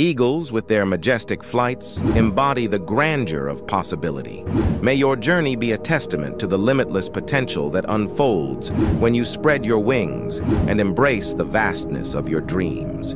Eagles, with their majestic flights, embody the grandeur of possibility. May your journey be a testament to the limitless potential that unfolds when you spread your wings and embrace the vastness of your dreams.